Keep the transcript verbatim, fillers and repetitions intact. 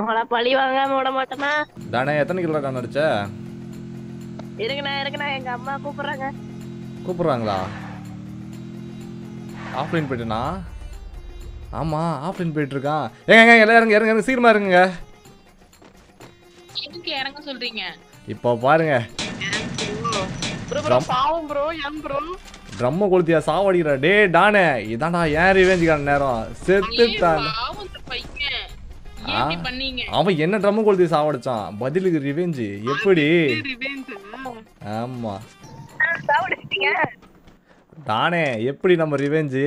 உங்கள பழி வாங்காம ஓட மாட்டமா? தானே எத்தனை கிலோ கான் அடிச்ச? இருக்குنا இருக்குنا எங்க அம்மா கூப்பிடுறாங்க. கூப்பிடுறாங்களா? ஆஃப்லைன் போய்ட்டனா? ஆமா ஆஃப்லைன் போயிட்டு இருக்கான். ஏங்க ஏங்க எல்லாரும் இறங்க இறங்க சீக்கிரமா இருங்கங்க. எதுக்கு இறங்க சொல்றீங்க? இப்போ பாருங்க. ப்ரோ ப்ரோ பாவம் ப்ரோ எம் ப்ரோ ட்ரம்ம கொளுத்தியா சாவடிக்குற டேய் டானே இதான்டா ஏன் ரிவெஞ்ச் காண நேரம் செத்து தான் பாவம் பையன் ஏன் இப்படி பண்ணீங்க அவன் என்ன ட்ரம்ம கொளுத்தி சாவடிச்சான் பதிலுக்கு ரிவெஞ்ச் எப்படி ரிவெஞ்ச் ஆமா சாவடிச்சிட்டீங்க டானே எப்படி நம்ம ரிவெஞ்ச்